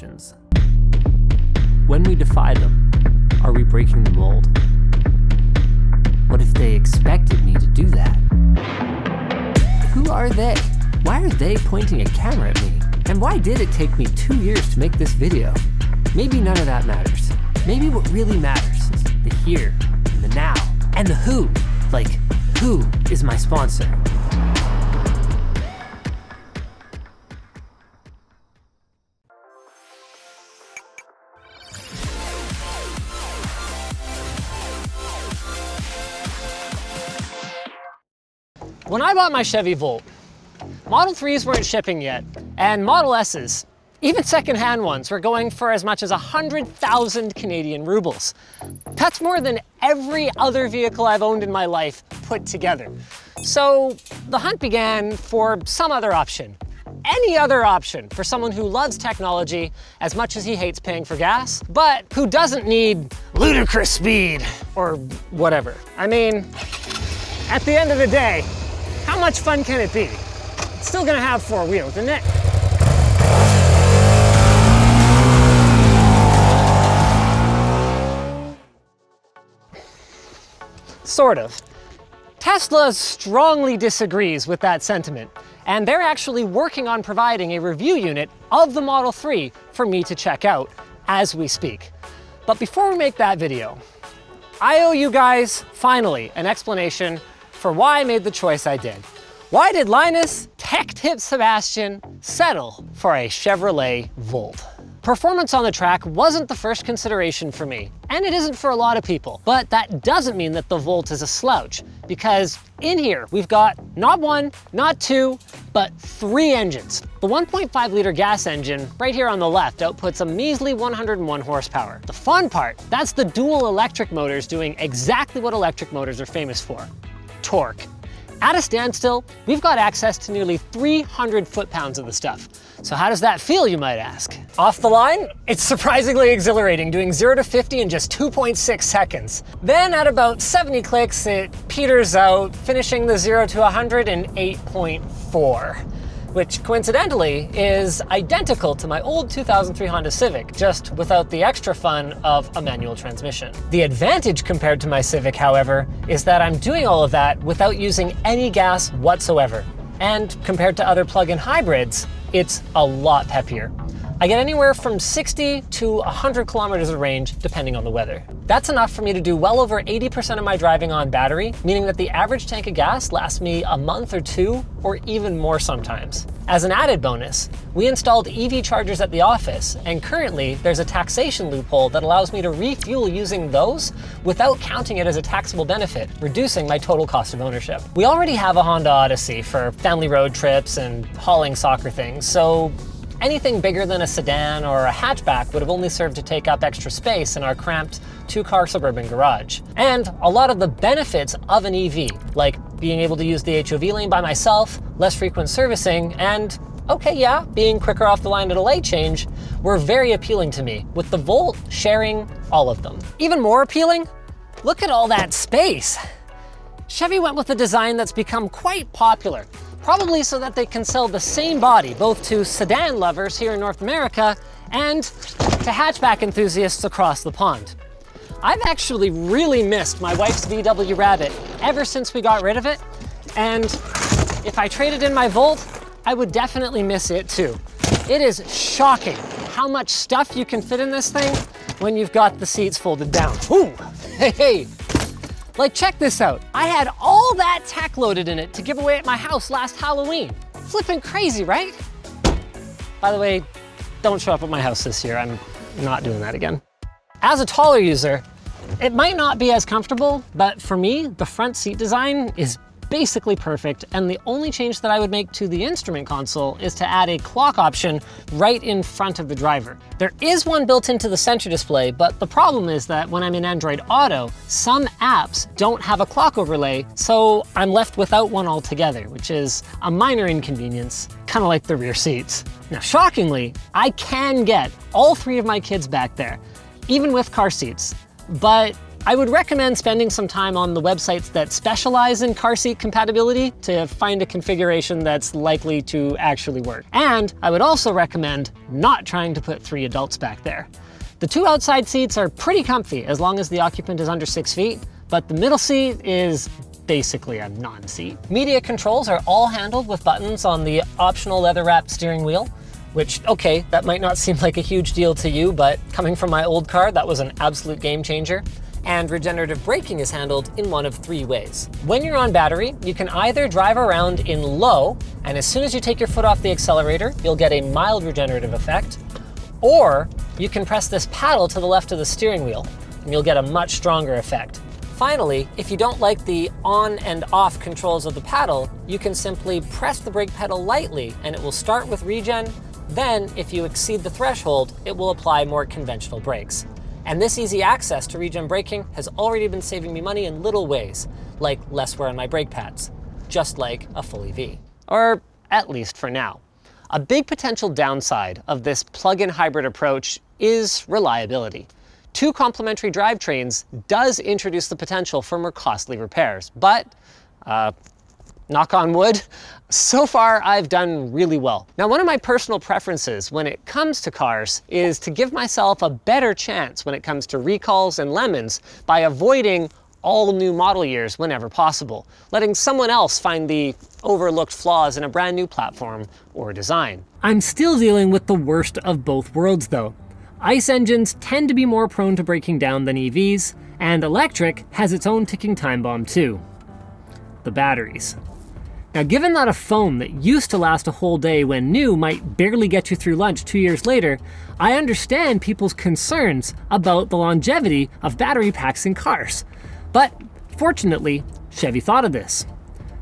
limitations. When we defy them, are we breaking the mold? What if they expected me to do that? Who are they? Why are they pointing a camera at me? And why did it take me 2 years to make this video? Maybe none of that matters. Maybe what really matters is the here and the now and the who. Like, who is my sponsor? When I bought my Chevy Volt, Model 3s weren't shipping yet, and Model S's, even secondhand ones, were going for as much as 100,000 Canadian rubles. That's more than every other vehicle I've owned in my life put together. So the hunt began for some other option. Any other option for someone who loves technology as much as he hates paying for gas, but who doesn't need ludicrous speed or whatever. I mean, at the end of the day, how much fun can it be? It's still gonna have four wheels, isn't it? Sort of. Tesla strongly disagrees with that sentiment, and they're actually working on providing a review unit of the Model 3 for me to check out as we speak. But before we make that video, I owe you guys, finally, an explanation for why I made the choice I did. Why did Linus Tech Tip Sebastian settle for a Chevrolet Volt? Performance on the track wasn't the first consideration for me, and it isn't for a lot of people, but that doesn't mean that the Volt is a slouch, because in here we've got not one, not two, but three engines. The 1.5 liter gas engine right here on the left outputs a measly 101 horsepower. The fun part, that's the dual electric motors doing exactly what electric motors are famous for, torque. At a standstill, we've got access to nearly 300 foot-pounds of the stuff. So how does that feel, you might ask? Off the line, it's surprisingly exhilarating, doing 0 to 50 in just 2.6 seconds. Then at about 70 clicks, it peters out, finishing the 0 to 100 in 8.4, which coincidentally is identical to my old 2003 Honda Civic, just without the extra fun of a manual transmission. The advantage compared to my Civic, however, is that I'm doing all of that without using any gas whatsoever. And compared to other plug-in hybrids, it's a lot peppier. I get anywhere from 60 to 100 kilometers of range, depending on the weather. That's enough for me to do well over 80% of my driving on battery, meaning that the average tank of gas lasts me a month or two, or even more sometimes. As an added bonus, we installed EV chargers at the office, and currently there's a taxation loophole that allows me to refuel using those without counting it as a taxable benefit, reducing my total cost of ownership. We already have a Honda Odyssey for family road trips and hauling soccer things, so anything bigger than a sedan or a hatchback would have only served to take up extra space in our cramped two-car suburban garage. And a lot of the benefits of an EV, like being able to use the HOV lane by myself, less frequent servicing, and okay, yeah, being quicker off the line at a lane change, were very appealing to me, with the Volt sharing all of them. Even more appealing, look at all that space. Chevy went with a design that's become quite popular, probably so that they can sell the same body both to sedan lovers here in North America and to hatchback enthusiasts across the pond. I've actually really missed my wife's VW Rabbit ever since we got rid of it, and if I traded in my Volt, I would definitely miss it too. It is shocking how much stuff you can fit in this thing when you've got the seats folded down. Ooh, hey! Like, check this out. I had all that tech loaded in it to give away at my house last Halloween. Flipping crazy, right? By the way, don't show up at my house this year. I'm not doing that again. As a taller user, it might not be as comfortable, but for me, the front seat design is basically perfect, and the only change that I would make to the instrument console is to add a clock option right in front of the driver. There is one built into the center display, but the problem is that when I'm in Android Auto, some apps don't have a clock overlay, so I'm left without one altogether, which is a minor inconvenience, kind of like the rear seats. Now, shockingly, I can get all three of my kids back there, even with car seats, but I would recommend spending some time on the websites that specialize in car seat compatibility to find a configuration that's likely to actually work. And I would also recommend not trying to put 3 adults back there. The 2 outside seats are pretty comfy as long as the occupant is under 6 feet, but the middle seat is basically a non-seat. Media controls are all handled with buttons on the optional leather-wrapped steering wheel, which, okay, that might not seem like a huge deal to you, but coming from my old car, that was an absolute game changer. And regenerative braking is handled in one of 3 ways. When you're on battery, you can either drive around in low, and as soon as you take your foot off the accelerator, you'll get a mild regenerative effect, or you can press this paddle to the left of the steering wheel, and you'll get a much stronger effect. Finally, if you don't like the on and off controls of the paddle, you can simply press the brake pedal lightly, and it will start with regen. Then, if you exceed the threshold, it will apply more conventional brakes. And this easy access to regen braking has already been saving me money in little ways, like less wear on my brake pads, just like a full EV. Or at least for now. A big potential downside of this plug-in hybrid approach is reliability. 2 complementary drivetrains does introduce the potential for more costly repairs, but knock on wood, so far I've done really well. Now, one of my personal preferences when it comes to cars is to give myself a better chance when it comes to recalls and lemons by avoiding all new model years whenever possible, letting someone else find the overlooked flaws in a brand new platform or design. I'm still dealing with the worst of both worlds though. ICE engines tend to be more prone to breaking down than EVs, and electric has its own ticking time bomb too. The batteries. Now, given that a phone that used to last a whole day when new might barely get you through lunch 2 years later, I understand people's concerns about the longevity of battery packs in cars. But fortunately, Chevy thought of this.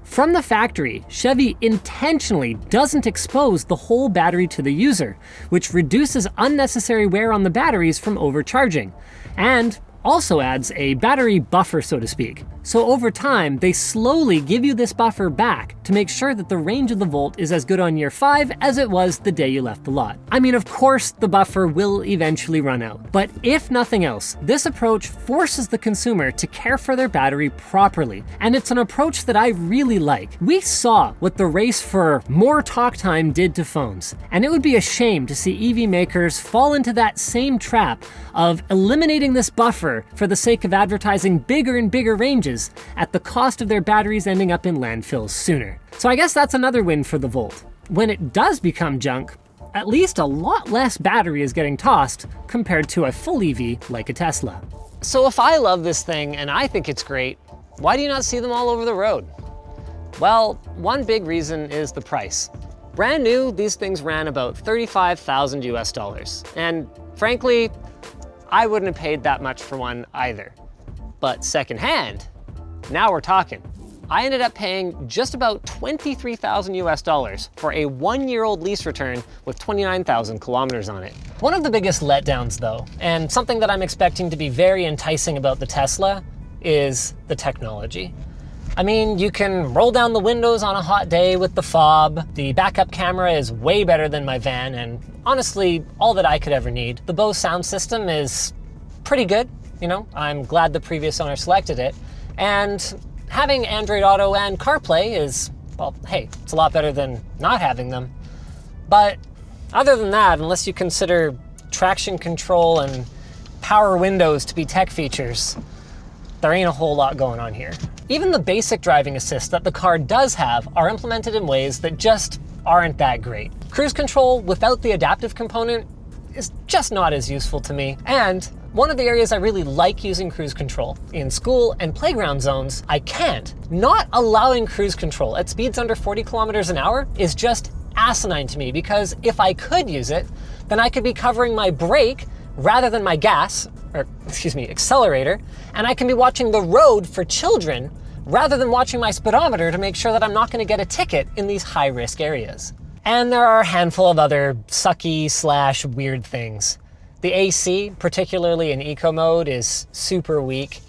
From the factory, Chevy intentionally doesn't expose the whole battery to the user, which reduces unnecessary wear on the batteries from overcharging, and also adds a battery buffer, so to speak. So over time, they slowly give you this buffer back to make sure that the range of the Volt is as good on year 5 as it was the day you left the lot. I mean, of course, the buffer will eventually run out. But if nothing else, this approach forces the consumer to care for their battery properly. And it's an approach that I really like. We saw what the race for more talk time did to phones. And it would be a shame to see EV makers fall into that same trap of eliminating this buffer for the sake of advertising bigger and bigger ranges at the cost of their batteries ending up in landfills sooner. So I guess that's another win for the Volt. When it does become junk, at least a lot less battery is getting tossed compared to a full EV like a Tesla. So if I love this thing and I think it's great, why do you not see them all over the road? Well, one big reason is the price. Brand new, these things ran about $35,000 US, and frankly, I wouldn't have paid that much for one either. But secondhand, now we're talking. I ended up paying just about $23,000 US for a 1-year-old lease return with 29,000 kilometers on it. One of the biggest letdowns though, and something that I'm expecting to be very enticing about the Tesla, is the technology. I mean, you can roll down the windows on a hot day with the fob. The backup camera is way better than my van, and honestly, all that I could ever need. The Bose sound system is pretty good. You know, I'm glad the previous owner selected it. And having Android Auto and CarPlay is, well, hey, it's a lot better than not having them. But other than that, unless you consider traction control and power windows to be tech features, there ain't a whole lot going on here. Even the basic driving assist that the car does have are implemented in ways that just aren't that great. Cruise control without the adaptive component is just not as useful to me. And one of the areas I really like using cruise control, in school and playground zones, I can't. Not allowing cruise control at speeds under 40 kilometers an hour is just asinine to me, because if I could use it, then I could be covering my brake rather than my gas, or excuse me, accelerator, and I can be watching the road for children rather than watching my speedometer to make sure that I'm not going to get a ticket in these high-risk areas. And there are a handful of other sucky / weird things. The AC, particularly in eco mode, is super weak.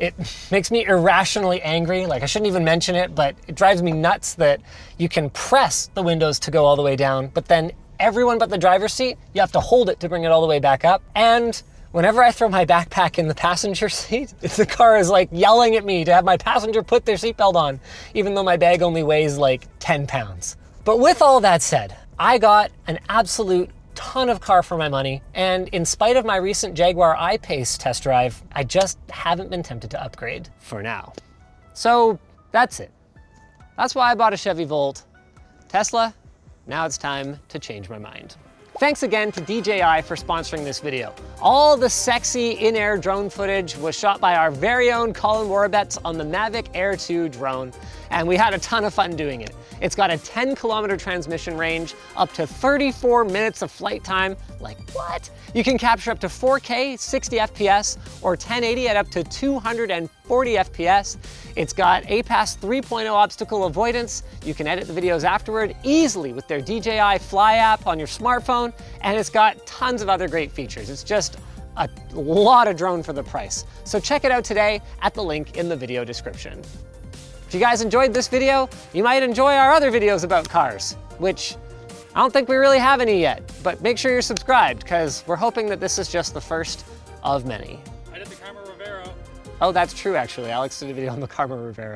It makes me irrationally angry, like I shouldn't even mention it, but it drives me nuts that you can press the windows to go all the way down, but then everyone but the driver's seat, you have to hold it to bring it all the way back up. And Whenever I throw my backpack in the passenger seat, the car is like yelling at me to have my passenger put their seatbelt on, even though my bag only weighs like 10 pounds. But with all that said, I got an absolute ton of car for my money, and in spite of my recent Jaguar I-PACE test drive, I just haven't been tempted to upgrade for now. So that's it. That's why I bought a Chevy Volt. Tesla, now it's time to change my mind. Thanks again to DJI for sponsoring this video. All the sexy in-air drone footage was shot by our very own Colin Warabetz on the Mavic Air 2 drone, and we had a ton of fun doing it. It's got a 10-kilometer transmission range, up to 34 minutes of flight time. Like, what? You can capture up to 4K, 60 FPS, or 1080 at up to 240 FPS. It's got APAS 3.0 obstacle avoidance. You can edit the videos afterward easily with their DJI Fly app on your smartphone, and it's got tons of other great features. It's just a lot of drone for the price. So check it out today at the link in the video description. If you guys enjoyed this video, you might enjoy our other videos about cars, which I don't think we really have any yet, but make sure you're subscribed because we're hoping that this is just the first of many. I did the Karma Revero. Oh, that's true, actually. Alex did a video on the Karma Revero.